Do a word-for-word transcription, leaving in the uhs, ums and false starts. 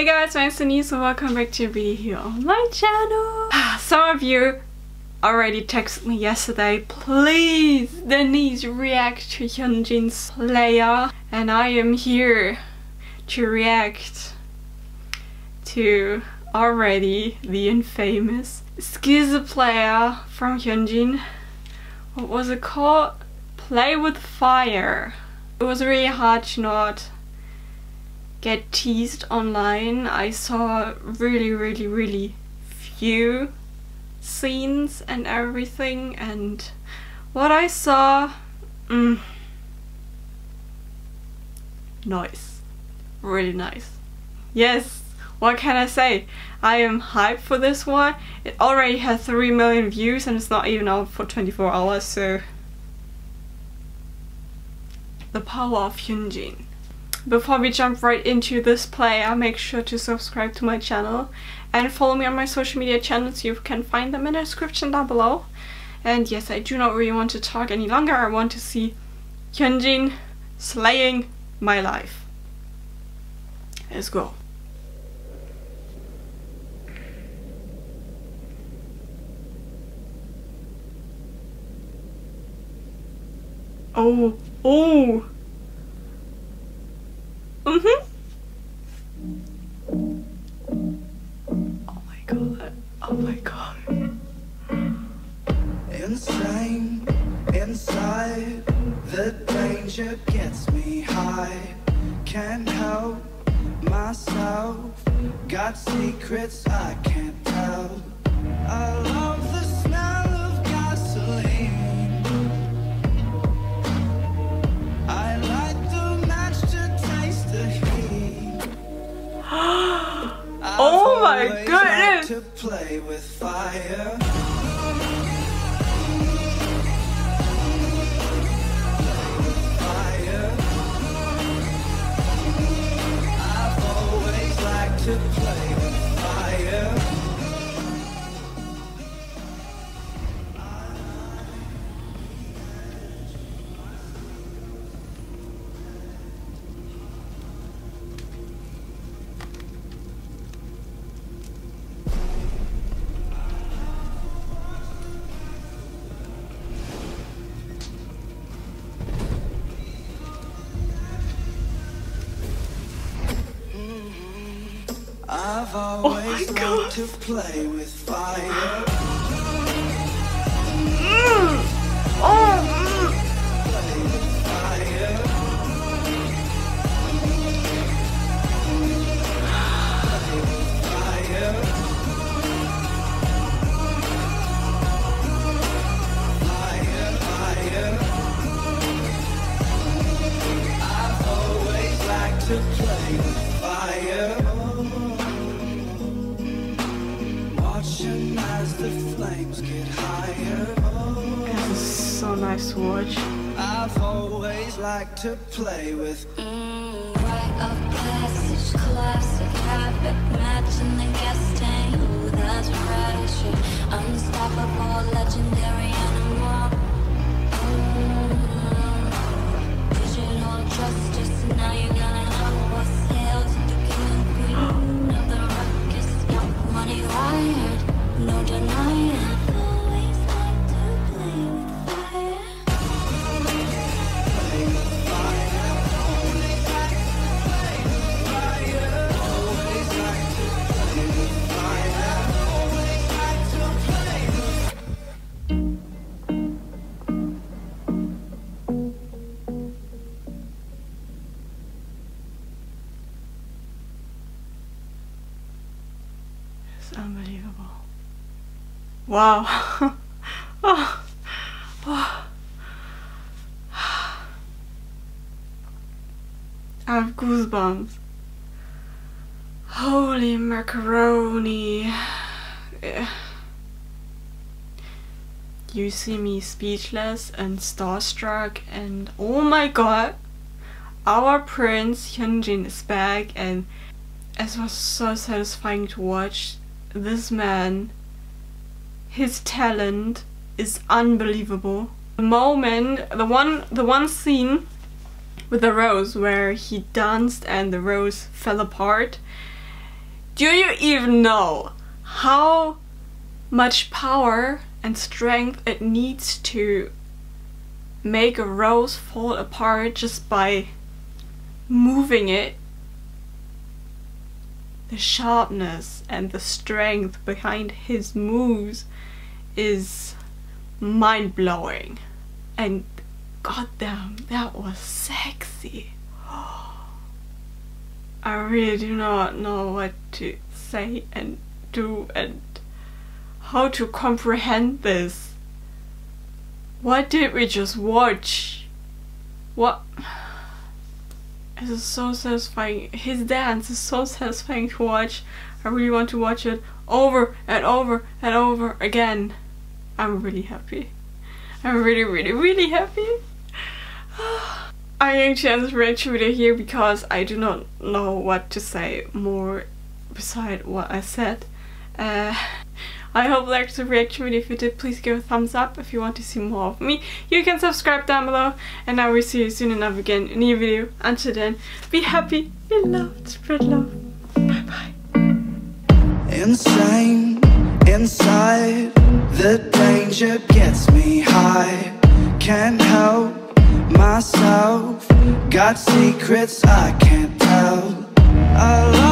Hey guys, my name's Denise and welcome back to your video here on my channel. Some of you already texted me yesterday, please Denise react to Hyunjin's Player, and I am here to react to already the infamous S K Z-PLAYER from Hyunjin. What was it called? Play with Fire. It was really hard to not get teased online. I saw really really really few scenes and everything, and what I saw, mm, nice, really nice. Yes, what can I say? I am hyped for this one. It already has three million views and it's not even out for twenty-four hours, so the power of Hyunjin. Before we jump right into this player, make sure to subscribe to my channel and follow me on my social media channels. You can find them in the description down below. And yes, I do not really want to talk any longer. I want to see Hyunjin slaying my life. Let's go. Oh, oh! Mm-hmm. Oh my god. Oh my god. Insane inside, the danger gets me high. Can't help myself. Got secrets I can't tell. I love the smell of gasoline. Oh my goodness! To play with fire. I've always liked to play with fire. I've always oh loved to play with fire. Mm. Oh, mm. Play with fire. Play with fire. Fire, fire. I've always liked to play with fire. As the flames get higher, oh, this is so nice to watch. I've always liked to play with mm, right of passage, classic habit, matching the gas tank. Ooh, that's pressure. Unstoppable, legendary animal. Mm, digital justice, now you're gonna know what's held to the killing queen of the ruckus. Got money wired. No denying, I've always liked to play with fire. Play with fire. Always like to play with fire. Always like to play with fire. Always like to play with. It's unbelievable. Wow. Oh. Oh. I have goosebumps. Holy macaroni. Yeah. You see me speechless and starstruck, and oh my god, our prince Hyunjin is back, and it was so satisfying to watch this man. His talent is unbelievable. The moment, the one, the one scene with the rose where he danced and the rose fell apart, Do you even know how much power and strength it needs to make a rose fall apart just by moving it? The sharpness and the strength behind his moves is mind-blowing. And goddamn, that was sexy. I really do not know what to say and do and how to comprehend this. What did we just watch? What? This is so satisfying. His dance is so satisfying to watch. I really want to watch it over and over and over again. I'm really happy. I'm really, really, really happy. I'm going to end this reaction video here because I do not know what to say more beside what I said. Uh, I hope you liked the reaction video. If you did, please give a thumbs up. If you want to see more of me, you can subscribe down below. And I will see you soon enough again in a new video. Until then, be happy, be loved, spread love. Bye bye. Insane, inside, the danger gets me high. Can't help myself, got secrets I can't tell. I